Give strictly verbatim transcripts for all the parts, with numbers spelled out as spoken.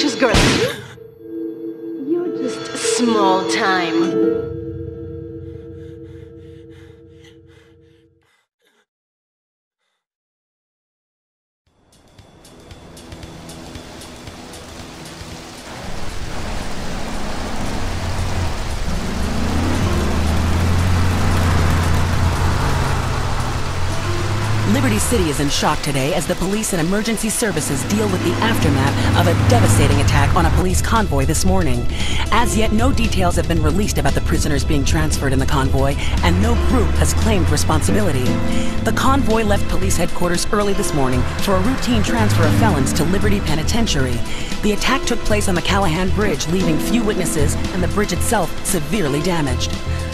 precious girl. You're just small time. City is in shock today as the police and emergency services deal with the aftermath of a devastating attack on a police convoy this morning. As yet, no details have been released about the prisoners being transferred in the convoy, and no group has claimed responsibility. The convoy left police headquarters early this morning for a routine transfer of felons to Liberty Penitentiary. The attack took place on the Callahan Bridge, leaving few witnesses and the bridge itself severely damaged.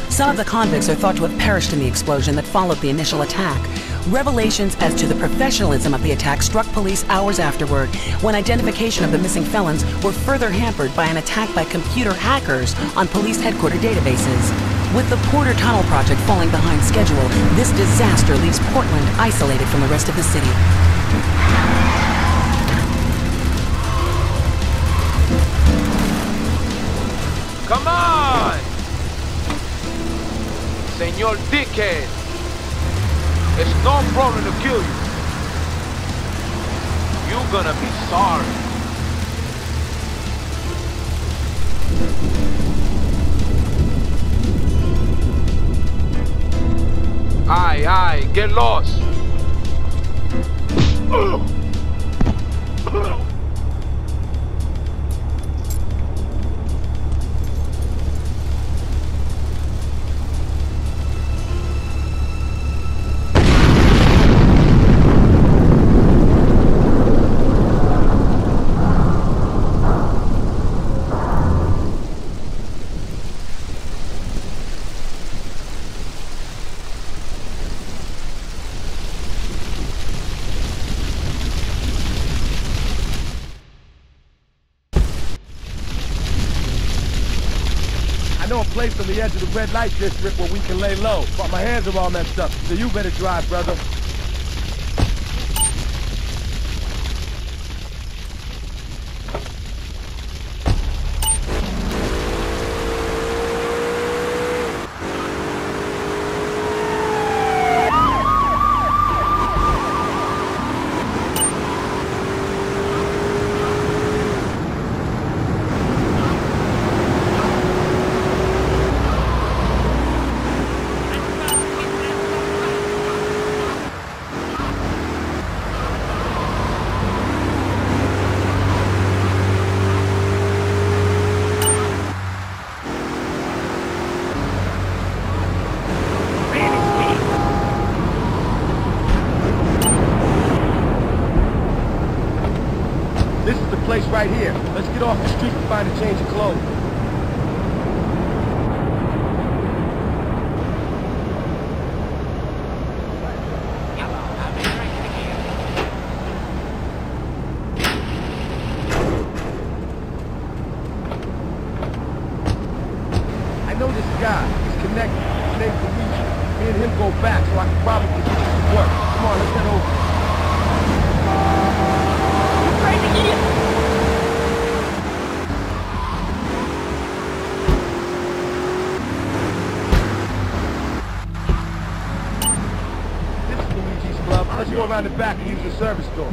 Some of the convicts are thought to have perished in the explosion that followed the initial attack. Revelations as to the professionalism of the attack struck police hours afterward, when identification of the missing felons were further hampered by an attack by computer hackers on police headquarters databases. With the Porter Tunnel Project falling behind schedule, this disaster leaves Portland isolated from the rest of the city. Come on! Señor Dickhead! It's no problem to kill you. You're gonna be sorry. Aye, aye, get lost! Place on the edge of the Red Light District where we can lay low, but my hands are all messed up, so you better drive, brother. Right here. Let's get off the street and find a change of clothes. I know this guy. He's connected. His name's Luigi. Me and him go back, so I can probably get you some work. Come on, let's head over. Around the back and use the service door.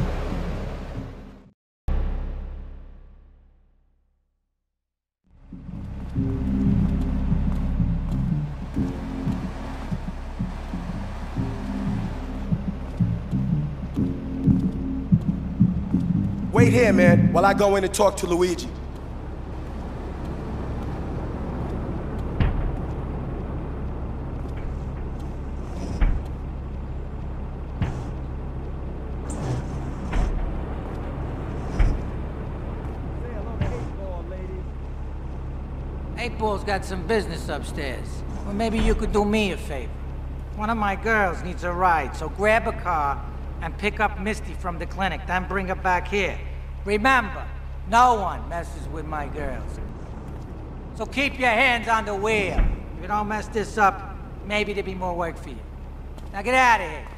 Wait here, man, while I go in and talk to Luigi. eight-Ball's got some business upstairs. Well, maybe you could do me a favor. One of my girls needs a ride, so grab a car and pick up Misty from the clinic, then bring her back here. Remember, no one messes with my girls. So keep your hands on the wheel. If you don't mess this up, maybe there'll be more work for you. Now get out of here.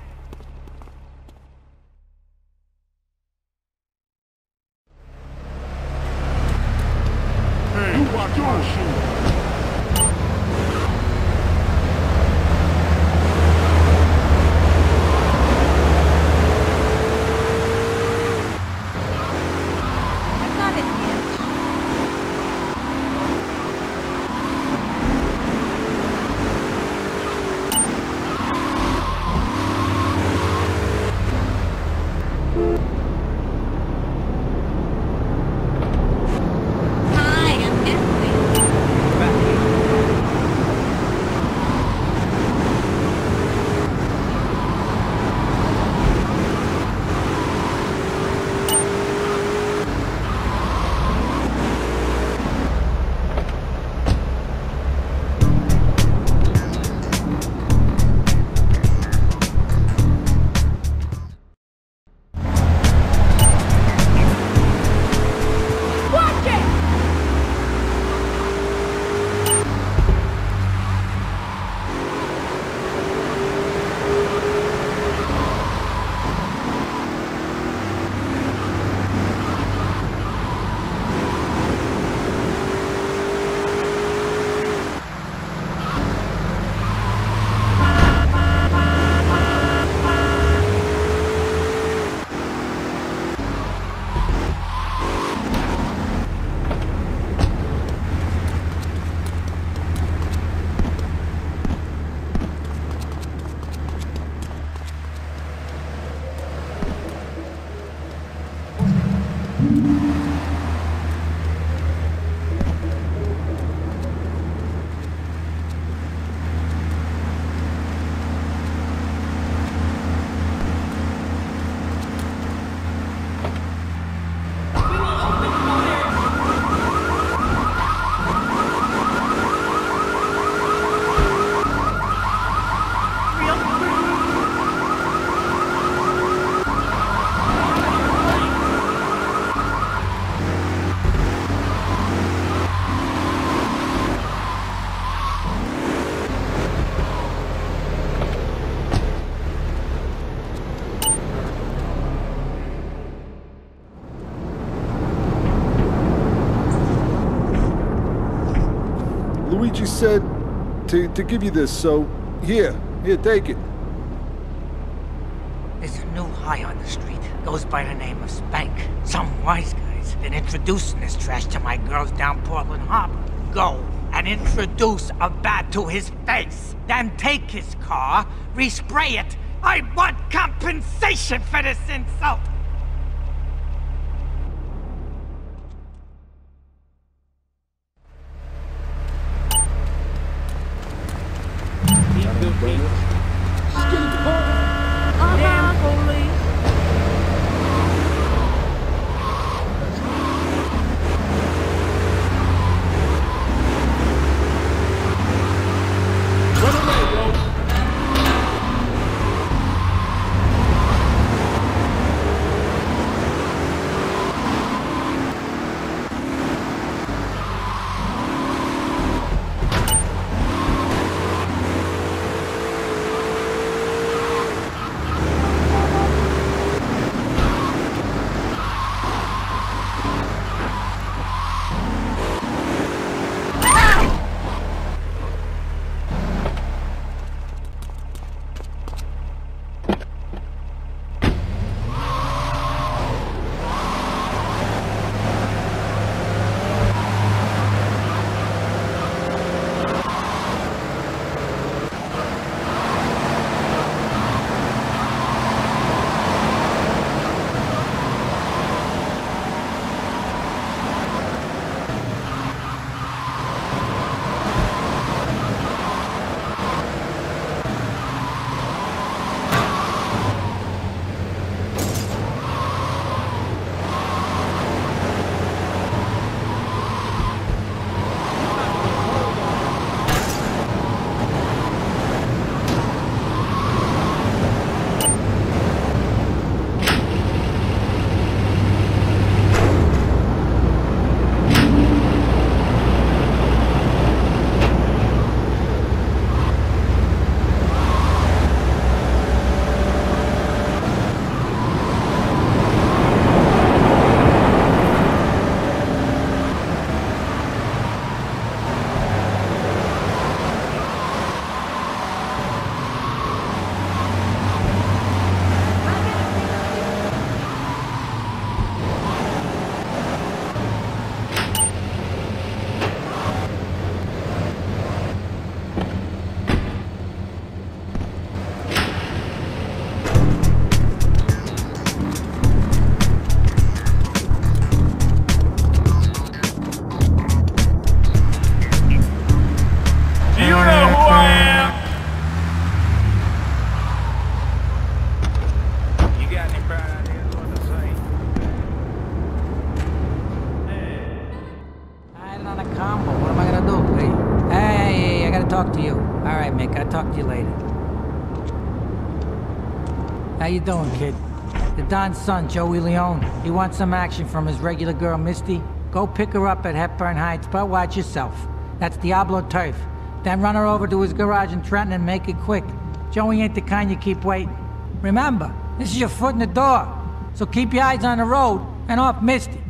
Luigi said to, to give you this, so here, here, take it. There's a new high on the street. Goes by the name of Spank. Some wise guy's been introducing this trash to my girls down Portland Harbor. Go and introduce a bat to his face. Then take his car, respray it. I want compensation for this insult. working on a combo. What am I gonna do? Hey, hey, hey, I gotta talk to you. All right, Mick, I'll talk to you later. How you doing, kid? The Don's son, Joey Leone. He wants some action from his regular girl, Misty. Go pick her up at Hepburn Heights, but watch yourself. That's Diablo turf. Then run her over to his garage in Trenton and make it quick. Joey ain't the kind you keep waiting. Remember, this is your foot in the door. So keep your eyes on the road and off Misty.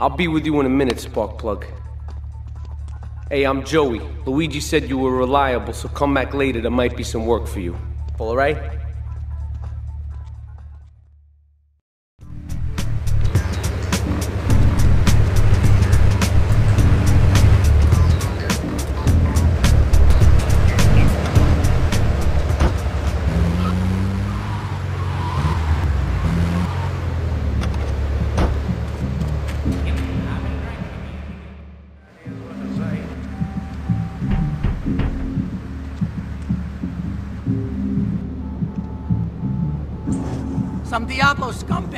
I'll be with you in a minute, Spark Plug. Hey, I'm Joey. Luigi said you were reliable, so come back later. There might be some work for you. All right?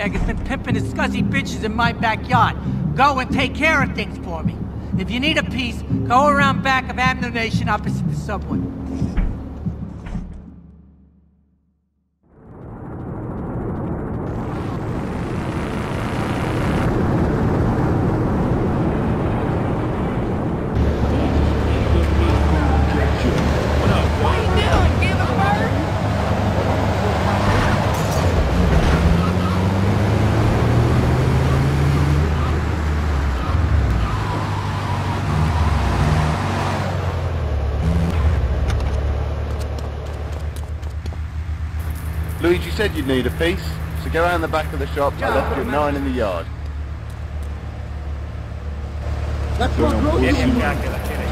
Has been pimping his scuzzy bitches in my backyard. Go and take care of things for me. If you need a piece, go around back of Abner Nation opposite the subway. Luigi said you'd need a piece, so go around the back of the shop. I left you at nine in the yard. That's what Rosie is doing.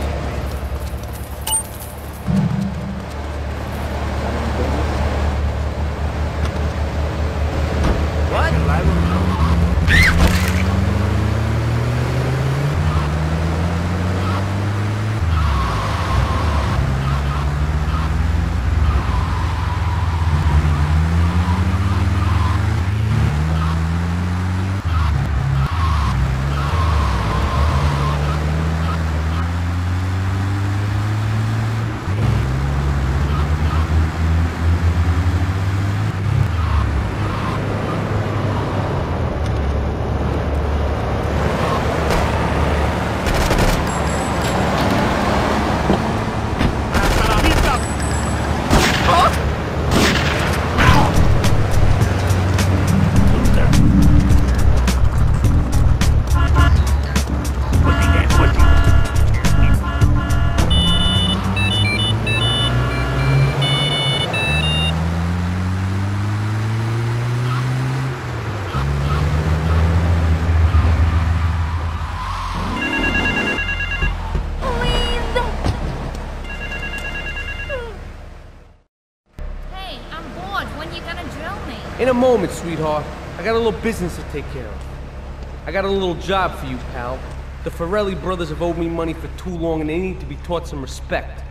In a moment, sweetheart. I got a little business to take care of. I got a little job for you, pal. The Ferrelli brothers have owed me money for too long and they need to be taught some respect.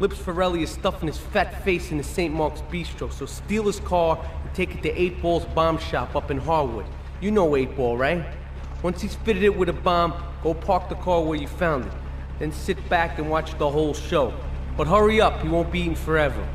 Lips Ferrelli is stuffing his fat face into Saint Mark's Bistro, so steal his car and take it to eight ball's bomb shop up in Harwood. You know eight ball, right? Once he's fitted it with a bomb, go park the car where you found it. Then sit back and watch the whole show. But hurry up, he won't be eating forever.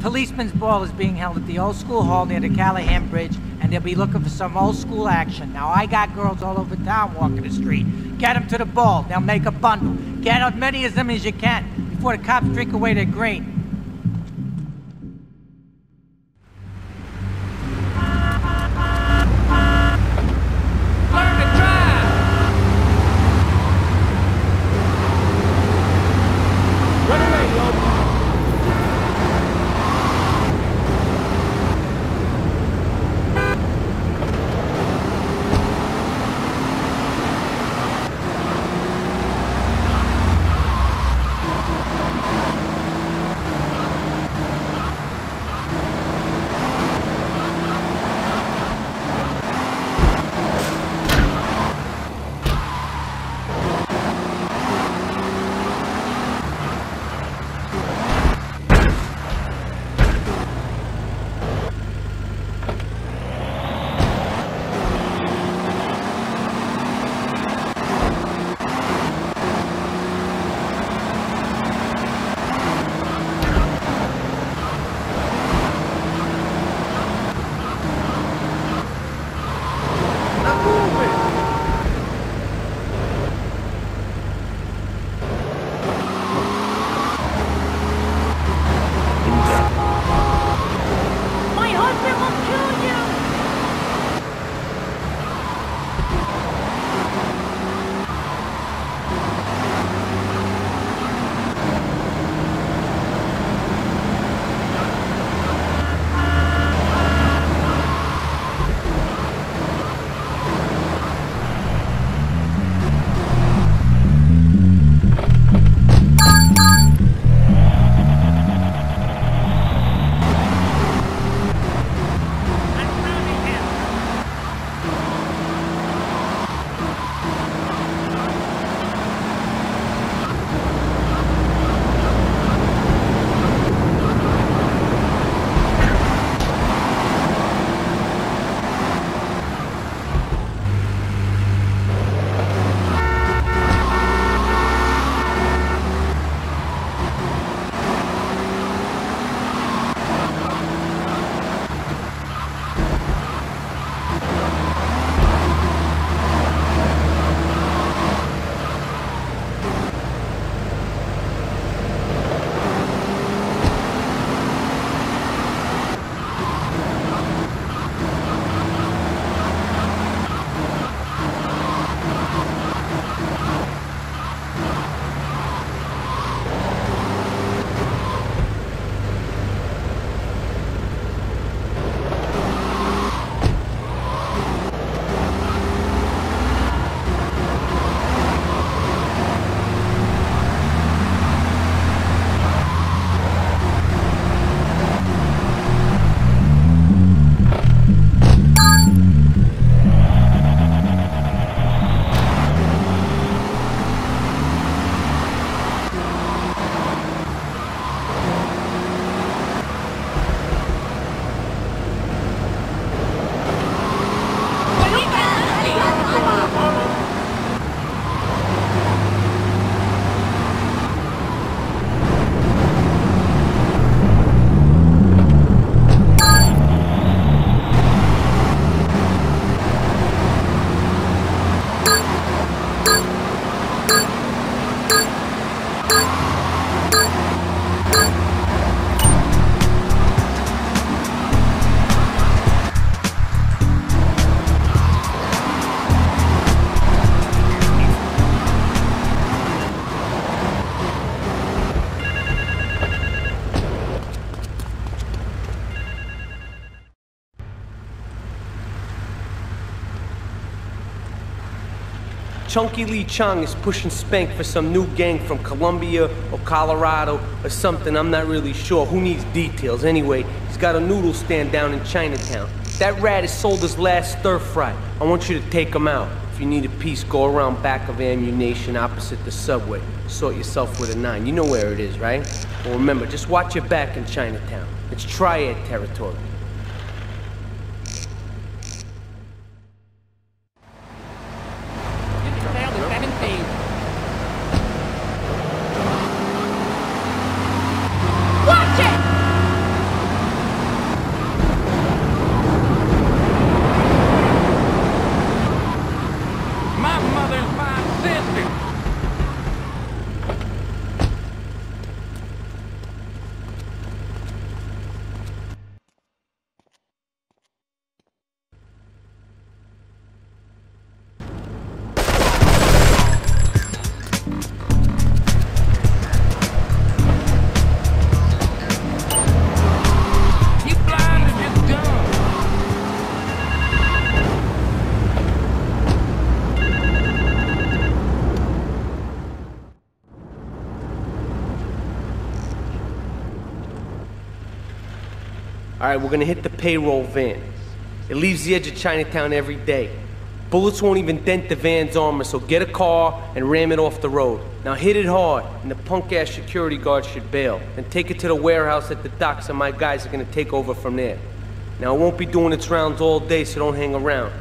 Policeman's ball is being held at the old school hall near the Callahan Bridge, and they'll be looking for some old school action. Now, I got girls all over town walking the street. Get them to the ball. They'll make a bundle. Get as many of them as you can before the cops drink away their green. Chunky Lee Chong is pushing Spank for some new gang from Colombia or Colorado or something, I'm not really sure. Who needs details? Anyway, he's got a noodle stand down in Chinatown. That rat has sold his last stir fry. I want you to take him out. If you need a piece, go around back of Abner Nation opposite the subway. Sort yourself with a nine. You know where it is, right? Well, remember, just watch your back in Chinatown. It's triad territory. All right, we're gonna hit the payroll van. It leaves the edge of Chinatown every day. Bullets won't even dent the van's armor, so get a car and ram it off the road. Now hit it hard, and the punk-ass security guard should bail. Then take it to the warehouse at the docks, and my guys are gonna take over from there. Now it won't be doing its rounds all day, so don't hang around.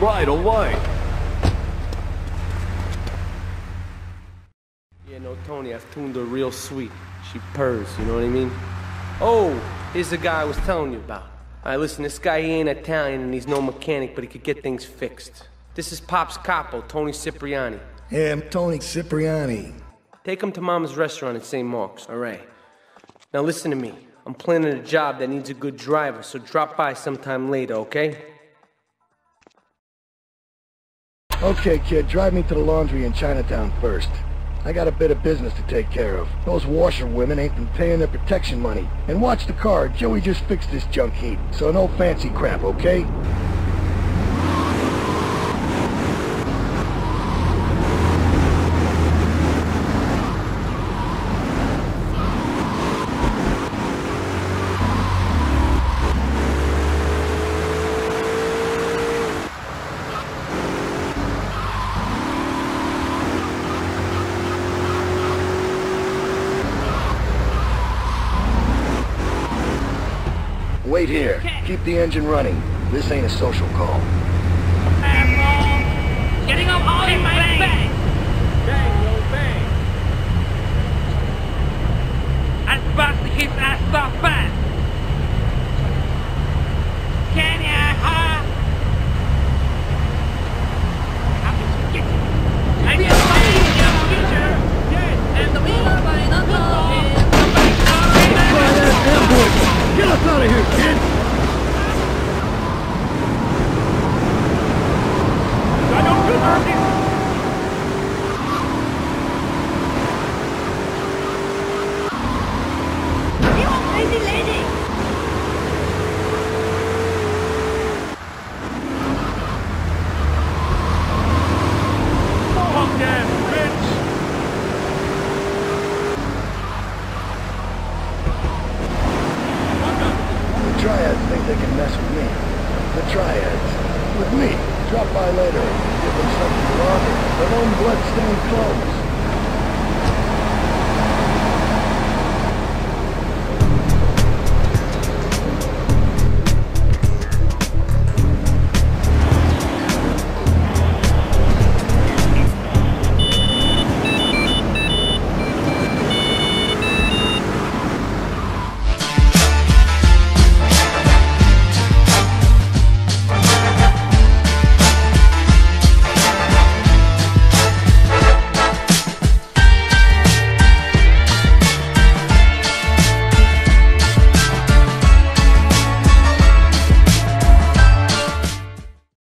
Right away. Yeah, no, Tony, I've tuned her real sweet. She purrs, you know what I mean? Oh, here's the guy I was telling you about. All right, listen, this guy, he ain't Italian and he's no mechanic, but he could get things fixed. This is Pop's capo, Tony Cipriani. Yeah, I'm Tony Cipriani. Take him to Mama's Restaurant at Saint Mark's, all right? Now listen to me. I'm planning a job that needs a good driver, so drop by sometime later, okay? Okay, kid, drive me to the laundry in Chinatown first. I got a bit of business to take care of. Those washerwomen ain't been paying their protection money. And watch the car. Joey just fixed this junk heap, so no fancy crap, okay? Wait here. Okay. Keep the engine running. This ain't a social call. I'm on. Getting up all in my bang. Bang. Bang, yo, bang. I'm supposed to keep that stuff back. Can ya, huh? I'm just kidding. I'm just kidding. And the people are buying the car. Get out of here. Get us out of here, kid! I don't feel nothing! You a crazy lady! Fuck that, bitch! Triads think they can mess with me. The Triads. With me. Drop by later and give them something longer. Their own blood-stained clothes.